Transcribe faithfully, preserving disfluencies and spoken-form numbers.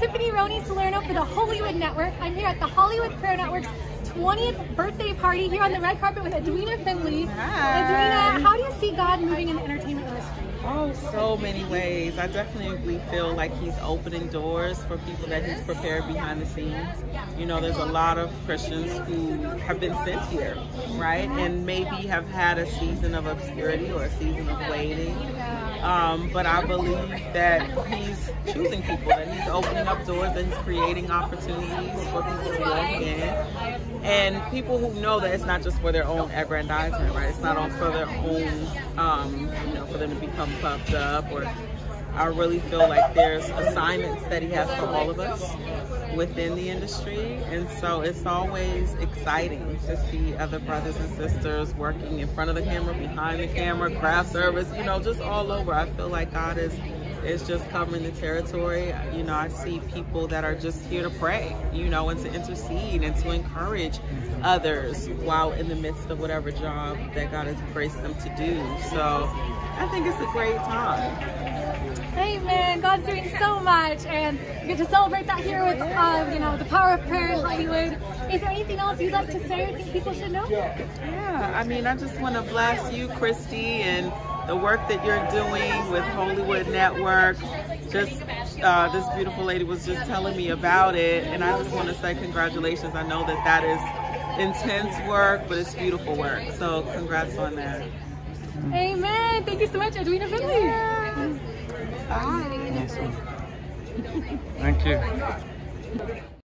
Tiffany Roney Salerno for the Hollywood Network. I'm here at the Hollywood Prayer Network's twentieth birthday party here on the red carpet with Edwina Findley. Hi. Edwina, how do you see God moving in the entertainment industry? Oh, so many ways. I definitely feel like He's opening doors for people that He's prepared behind the scenes. You know, there's a lot of Christians who have been sent here, right? And maybe have had a season of obscurity or a season of waiting. Um, but I believe that He's choosing people, that He's opening up doors, that He's creating opportunities for people to walk in. And people who know that it's not just for their own aggrandizement, right? It's not on for their own, um, you know, for them to become puffed up. Or I really feel like there's assignments that He has for all of us within the industry. And so it's always exciting to see other brothers and sisters working in front of the camera, behind the camera, craft service, you know, just all over. I feel like God is is just covering the territory. You know, I see people that are just here to pray, you know, and to intercede and to encourage others while in the midst of whatever job that God has graced them to do. So I think it's a great time. Amen. God's doing so much, and we get to celebrate that here with, um, you know, the power of prayer in Hollywood. Is there anything else you'd like to say or think people should know? Yeah, I mean, I just want to bless you, Christy, and the work that you're doing with Hollywood Network. Just uh, this beautiful lady was just telling me about it, and I just want to say congratulations. I know that that is intense work, but it's beautiful work. So congrats on that. Amen. Thank you so much, Edwina Findley. Yeah. Bye. Thank you.